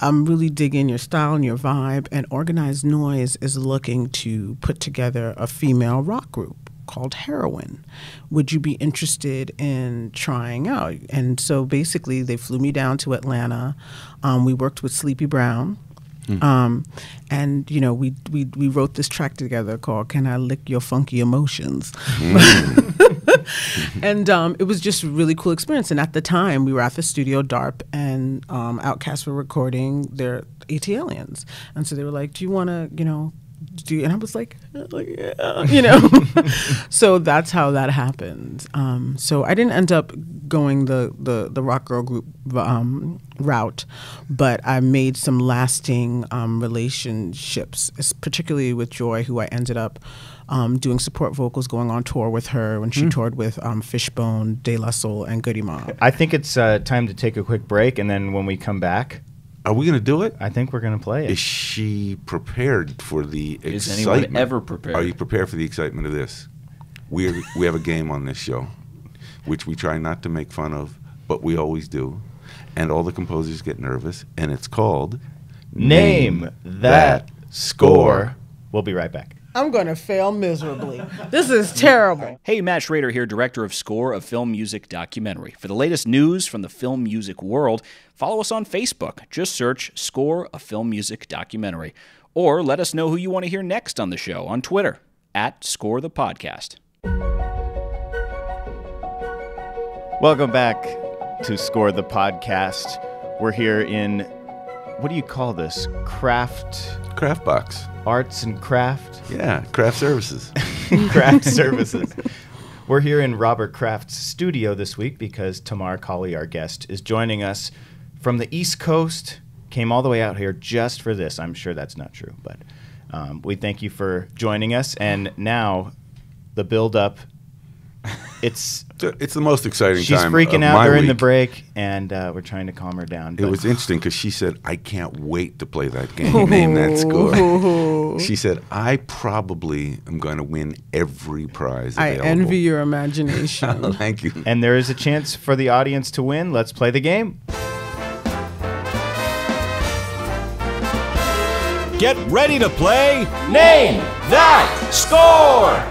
I'm really digging your style and your vibe. And Organized Noise is looking to put together a female rock group called Heroin. Would you be interested in trying out? And so basically they flew me down to Atlanta. Um, we worked with Sleepy Brown. Mm. Um, and, you know, we, we, we wrote this track together called Can I Lick Your Funky Emotions? Mm. And um, it was just a really cool experience. And at the time we were at the studio DARP, and when um, Outkast were recording their A T Aliens. And so they were like, do you want to, you know, do you? And I was like, yeah, you know. So that's how that happened. Um, so I didn't end up going the, the, the rock girl group um, route, but I made some lasting um, relationships, particularly with Joy, who I ended up um, doing support vocals, going on tour with her when she mm. toured with um, Fishbone, De La Soul, and Goody Mob. I think it's uh, time to take a quick break, and then when we come back... Are we going to do it? I think we're going to play it. Is she prepared for the excitement? Is anyone ever prepared? Are you prepared for the excitement of this? We're, we have a game on this show, which we try not to make fun of, but we always do. And all the composers get nervous, and it's called Name, Name That, that score. score. We'll be right back. I'm going to fail miserably. This is terrible. Hey, Matt Schrader here, director of score of Film Music Documentary. For the latest news from the film music world, follow us on Facebook. Just search Score of Film Music Documentary. Or let us know who you want to hear next on the show on Twitter, at Score the Podcast. Welcome back to Score the Podcast. We're here in, what do you call this? Kraft? Kraftbox. Arts and craft? Yeah, craft services. Craft services. We're here in Robert Kraft's studio this week because Tamar-kali, our guest, is joining us from the East Coast. Came all the way out here just for this. I'm sure that's not true, but um, we thank you for joining us. And now, the build-up. It's it's the most exciting she's time. She's freaking out during the break, and uh, we're trying to calm her down. It was interesting because she said, I can't wait to play that game, Name That Score. She said, I probably am going to win every prize available. I envy your imagination. Oh, thank you. And there is a chance for the audience to win. Let's play the game. Get ready to play Name That Score!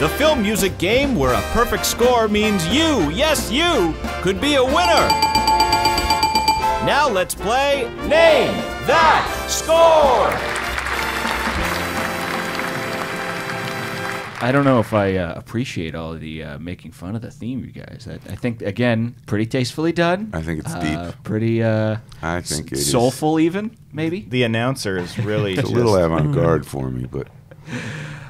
The film music game where a perfect score means you, yes you, could be a winner. Now let's play Name That Score! I don't know if I uh, appreciate all the uh, making fun of the theme, you guys. I, I think, again, pretty tastefully done. I think it's uh, deep. Pretty uh, I think it soulful is. Even, maybe. The announcer is really it's just... a little avant-garde for me, but...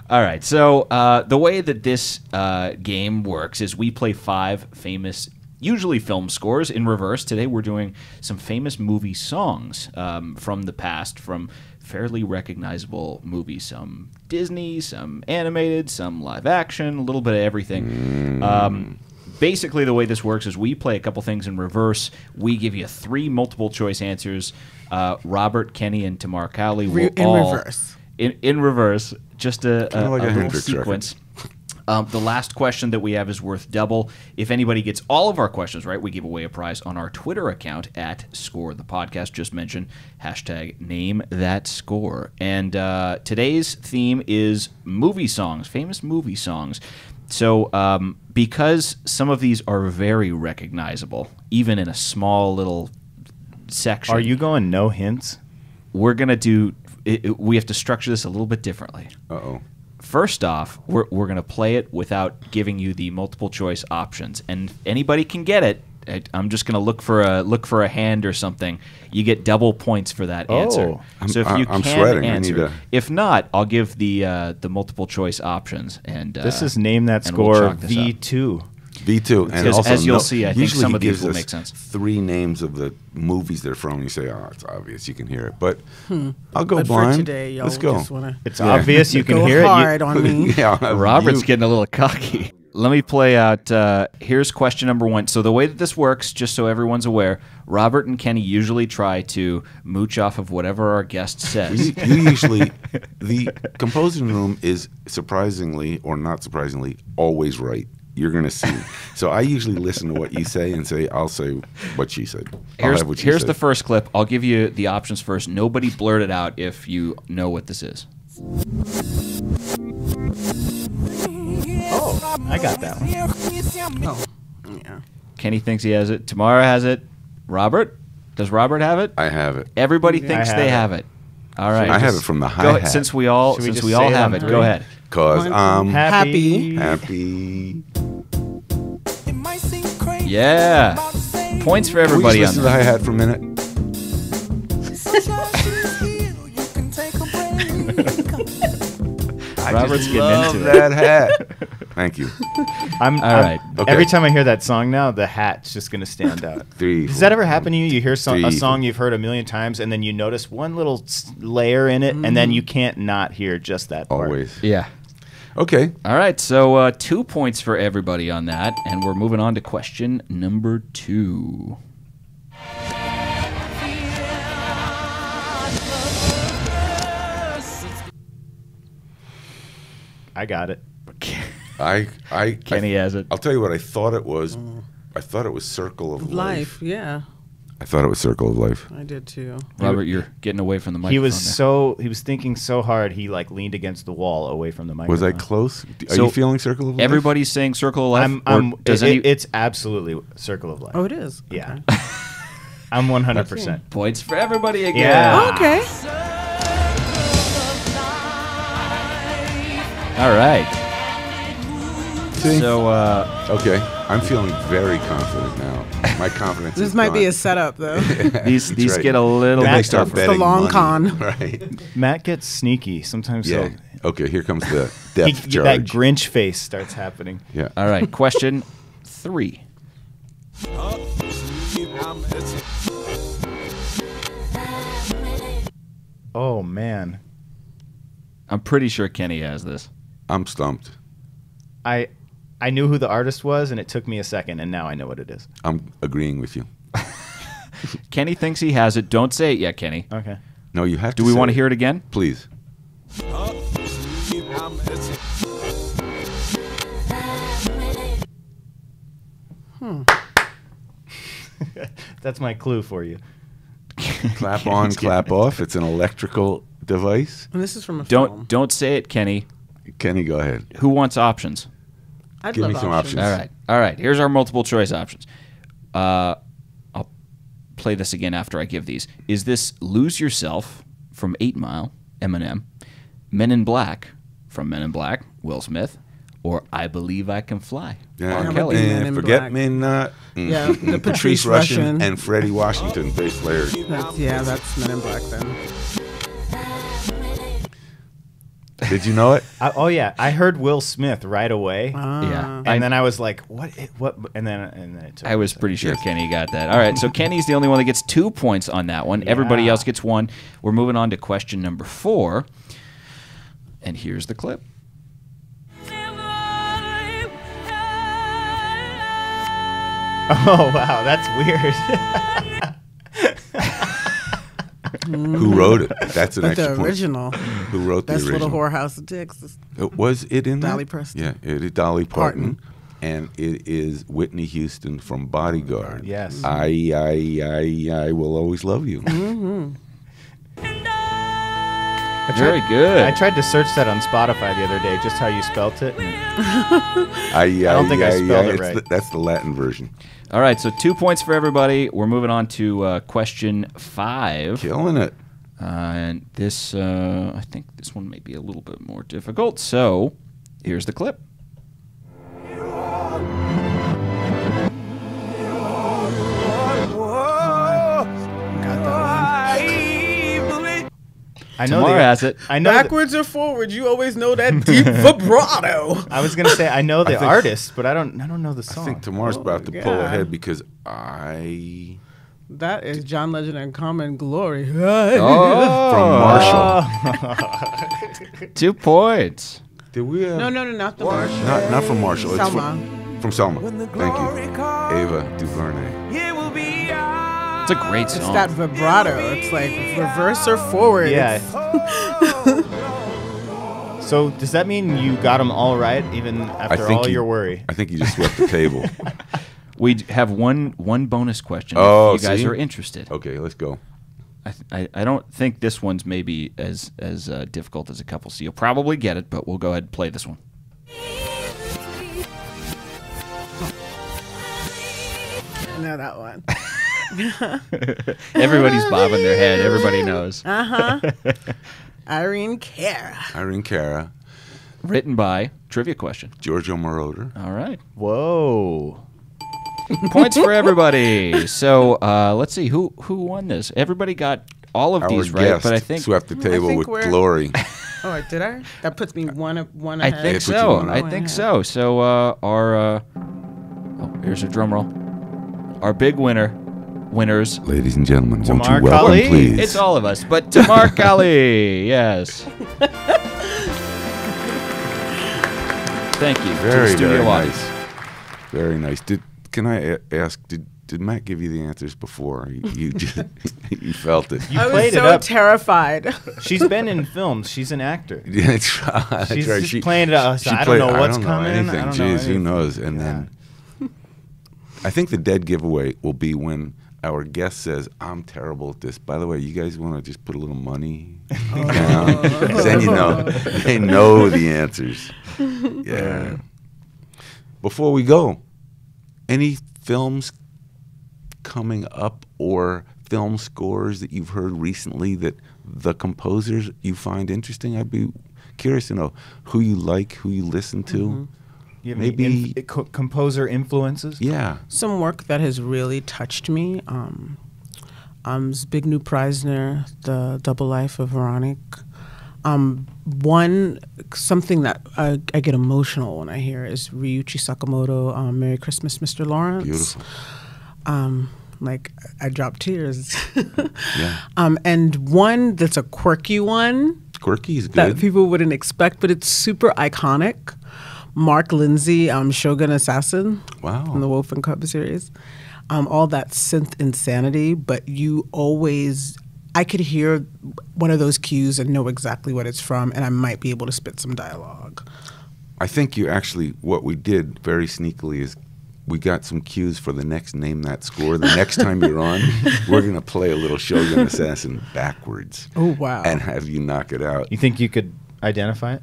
All right, so uh, the way that this uh, game works is we play five famous, usually film scores, in reverse. Today we're doing some famous movie songs um, from the past, from fairly recognizable movies, some Disney, some animated, some live action, a little bit of everything. Mm. Um, basically, the way this works is we play a couple things in reverse. We give you three multiple choice answers. Uh, Robert, Kenny, and Tamar-kali will Re in all... reverse. In, in reverse, just a, a, like a, a little sequence. Um, the last question that we have is worth double. If anybody gets all of our questions right, we give away a prize on our Twitter account at Score the Podcast. Just mention hashtag Name That Score. And uh, today's theme is movie songs, famous movie songs. So um, because some of these are very recognizable, even in a small little section. Are you going no hints? We're going to do... It, it, we have to structure this a little bit differently. Uh-oh. First off, we're, we're going to play it without giving you the multiple choice options. And anybody can get it. I, I'm just going to look for a look for a hand or something. You get double points for that oh, answer. I'm, so if you I'm can sweating. answer, I need a... if not, I'll give the uh, the multiple choice options. And uh, this is Name That Score we'll V two. V two, and also as you'll no, see, I think some of these will make sense. Three names of the movies they're from. You say, "Oh, it's obvious. You can hear it." But hmm. I'll go but blind. For today, Let's go. Just wanna it's yeah. obvious. You, you can go hear hard it. Hard on me. Yeah, Robert's you. getting a little cocky. Let me play out. Uh, here's question number one. So the way that this works, just so everyone's aware, Robert and Kenny usually try to mooch off of whatever our guest says. We, we usually, the composing room is surprisingly or not surprisingly always right. You're going to see. So I usually listen to what you say and say, I'll say what she said. I'll here's have what she here's said. The first clip. I'll give you the options first. Nobody blurt it out if you know what this is. Oh, I got that one. Oh. Yeah. Kenny thinks he has it. Tamara has it. Robert? Does Robert have it? I have it. Everybody yeah, thinks have they it. have it. All right. I just, have it from the hi-hat. Since we all, we since we all have it, three? Go ahead. Because I'm happy. Happy. happy. Yeah. Points for everybody on that. Listen to the hi hat for a minute. I Robert's just getting love into that it. hat. Thank you. I'm all I'm, right. Okay. Every time I hear that song now, the hat's just gonna stand out. Three. Does four, that ever happen to you? You hear so three, a song you've heard a million times, and then you notice one little layer in it, mm. and then you can't not hear just that part. Always. Yeah. Okay. All right. So uh, two points for everybody on that, and we're moving on to question number two. I got it. I, I, Kenny I, has it. I'll tell you what I thought it was. Oh. I thought it was Circle of, of Life. Life, yeah. I thought it was Circle of Life. I did too. Robert, you're getting away from the microphone. He was there. so he was thinking so hard. He like leaned against the wall, away from the microphone. Was I close? Are so you feeling Circle of Life? Everybody's saying Circle of Life. I'm, I'm, does it, any... it's absolutely Circle of Life. Oh, it is. Yeah. Okay. I'm one hundred percent. Points for everybody again. Yeah. Okay. All right. So, uh, okay, I'm feeling very confident now. My confidence This is might gone. be a setup, though. these these right. get a little bit tougher. It's the long money. con. Right. Matt gets sneaky sometimes. Yeah. So. Okay, here comes the depth he, charge. That Grinch face starts happening. Yeah. All right, question three. Oh, man. I'm pretty sure Kenny has this. I'm stumped. I... I knew who the artist was, and it took me a second, and now I know what it is. I'm agreeing with you. Kenny thinks he has it. Don't say it yet, Kenny. Okay. No, you have to. Do we want to hear it again? Please. Hmm. That's my clue for you. Clap on, clap off. It's an electrical device. And this is from a don't, film. Don't say it, Kenny. Kenny, go ahead. Who wants options? I'd Give love me some options. options. All right. All right. Here's our multiple choice options. Uh, I'll play this again after I give these. Is this Lose Yourself from eight mile, Eminem, Men in Black from Men in Black, Will Smith, or I Believe I Can Fly, yeah. R. Kelly? Man, Man forget Black. Me Not. Mm. Yeah, the Patrice Russian, Russian and Freddie Washington bass player. That's, yeah, that's Men in Black then. Did you know it? I, oh yeah, I heard Will Smith right away. Uh, yeah, and I, then I was like, "What? What?" And then, and then it took I was pretty sure yes. Kenny got that. All right, so Kenny's the only one that gets two points on that one. Yeah. Everybody else gets one. We're moving on to question number four, and here's the clip. Oh wow, that's weird. Who wrote it? That's an but extra the original. Point. Who wrote That's the original? That's Little Whorehouse of Texas. It was it in Dolly that? Preston. Yeah, it is Dolly Parton, Parton, and it is Whitney Houston from Bodyguard. Yes. I I I I will always love you. Mm-hmm. I tried, Very good. I tried to search that on Spotify the other day, just how you spelt it. I, I, I don't think I, I spelled I, it right. The, that's the Latin version. All right, so two points for everybody. We're moving on to uh, question five. Killing it. Uh, and this, uh, I think this one may be a little bit more difficult. So here's the clip. I know Tamar the, has it. I know backwards the, or forward, you always know that deep vibrato. I was gonna say I know the I think, artist, but I don't. I don't know the song. I think Tamar's oh, about to God. pull ahead because I. That is John Legend and Common Glory. Oh. From Marshall. Two points. Did we? Uh, no, no, no, not the Marshall. Not, not from Marshall. Selma. It's from, from Selma. Thank you. Comes, Ava DuVernay. It will be. It's a great song. It's that vibrato. It's like reverse or forward. Yeah. So does that mean you got them all right, even after all you, your worry? I think you just swept the table. We have one one bonus question. Oh, if you guys see? Are interested. Okay, let's go. I, th I I don't think this one's maybe as as uh, difficult as a couple, so you'll probably get it. But we'll go ahead and play this one. No, that one. Everybody's bobbing their head. Everybody knows. Uh huh. Irene Cara. Irene Cara. Written by, trivia question, Giorgio Moroder. All right. Whoa. Points for everybody. So uh, let's see who who won this. Everybody got all of Our these right, but I think swept the table with glory. Oh, did I? That puts me one one. I think so. I think so. So uh, our uh, oh, here's a drum roll. Our big winner, winners, ladies and gentlemen, won't you welcome, please? It's all of us, but Tamar-kali, yes. Thank you. Very, very nice. Very nice. Did can I ask? Did. Did Matt give you the answers before? You, you, just, you felt it. You I played was so it up. Terrified. She's been in films. She's an actor. Yeah, that's right. That's She's right. just she, playing it up. So I don't know what's coming. I don't know anything. Jeez, who knows? And yeah. then I think the dead giveaway will be when our guest says, I'm terrible at this. By the way, you guys want to just put a little money oh. down? Then you know. They know the answers. Yeah. Before we go, any films coming up or film scores that you've heard recently that the composers you find interesting? I'd be curious to know who you like, who you listen to. Mm-hmm. You have maybe any inf co composer influences? Yeah. Some work that has really touched me. Um, um Zbigniew new Preisner, The Double Life of Veronik. Um, one, something that I, I get emotional when I hear is Ryuichi Sakamoto, um, Merry Christmas, Mister Lawrence. Beautiful. Um, like I dropped tears. Yeah. Um, and one that's a quirky one. Quirky is good. That people wouldn't expect, but it's super iconic. Mark Lindsay, um, Shogun Assassin. Wow. From the Wolf and Cub series. Um, all that synth insanity, but you always, I could hear one of those cues and know exactly what it's from, and I might be able to spit some dialogue. I think you actually, what we did very sneakily is we got some cues for the next Name That Score. The next time you're on, we're going to play a little Shogun Assassin backwards. Oh, wow. And have you knock it out. You think you could identify it?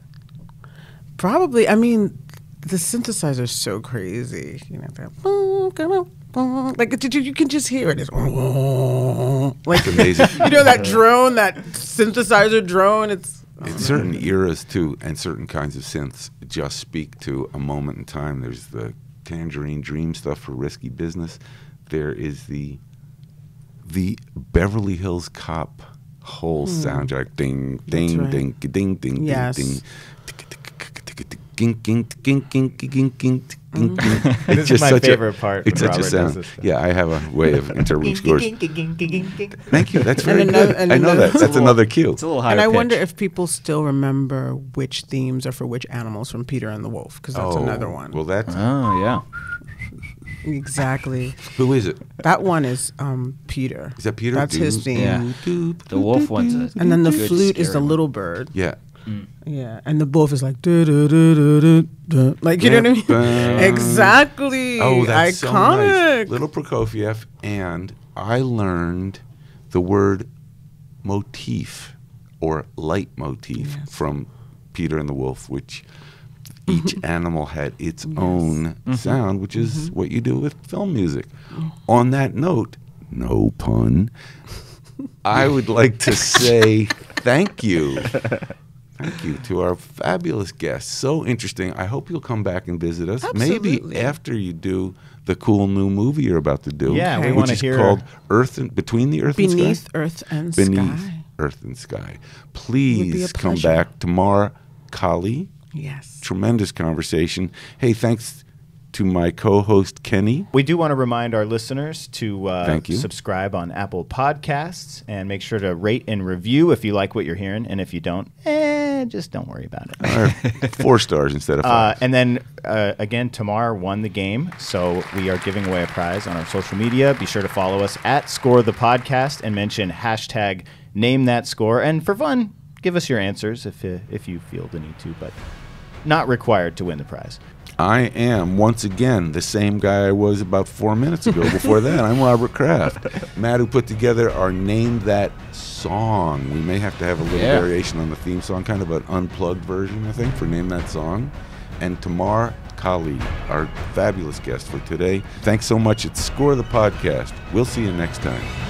Probably. I mean, the synthesizer's so crazy. You know, that... Like, you, you can just hear it. It's like, amazing. You know, that drone, that synthesizer drone. It's... In certain eras, too, and certain kinds of synths just speak to a moment in time. There's the Tangerine Dream stuff for Risky Business. There is the the Beverly Hills Cop whole mm. soundtrack. Ding, ding, right. ding, ding, ding, yes. ding, ding, ding, ding, ding, ding, ding, ding. This is my favorite part. It's such a sound. Yeah, I have a way of interpreting scores. Thank you. That's very good. I know that. That's another cue. It's a little higher pitch. And I wonder if people still remember which themes are for which animals from Peter and the Wolf, because that's another one. Well, that's... Oh, yeah. Exactly. Who is it? That one is um, Peter. Is that Peter? That's his theme. Yeah. The wolf one's a... And then the flute is the little bird. Yeah. Mm. Yeah, and the wolf is like, duh, duh, duh, duh, duh, duh. Like, you know what I mean? Bum. Exactly. Oh, that's iconic. So nice. Little Prokofiev, and I learned the word motif or leitmotif yes. from Peter and the Wolf, which each animal had its yes. own mm-hmm. sound, which is mm-hmm. what you do with film music. On that note, no pun, I would like to say thank you. Thank you to our fabulous guests. So interesting. I hope you'll come back and visit us. Absolutely. Maybe after you do the cool new movie you're about to do. Yeah, okay. we want to hear. Which is called Earth and, Between the Earth Beneath and Sky. Earth and Beneath Sky. Earth and Sky. Please come back. Tamar-kali. Yes. Tremendous conversation. Hey, thanks to my co-host, Kenny. We do want to remind our listeners to uh, subscribe on Apple Podcasts and make sure to rate and review if you like what you're hearing. And if you don't, eh, just don't worry about it. Or four stars instead of five. Uh, and then, uh, again, Tamar won the game, so we are giving away a prize on our social media. Be sure to follow us at Score the Podcast and mention hashtag Name That Score. And for fun, give us your answers if, uh, if you feel the need to, but not required to win the prize. I am, once again, the same guy I was about four minutes ago. Before that, I'm Robert Kraft. Matt, who put together our Name That Song. We may have to have a little yeah. variation on the theme song, kind of an unplugged version, I think, for Name That Song. And Tamar-kali, our fabulous guest for today. Thanks so much. It's Score the Podcast. We'll see you next time.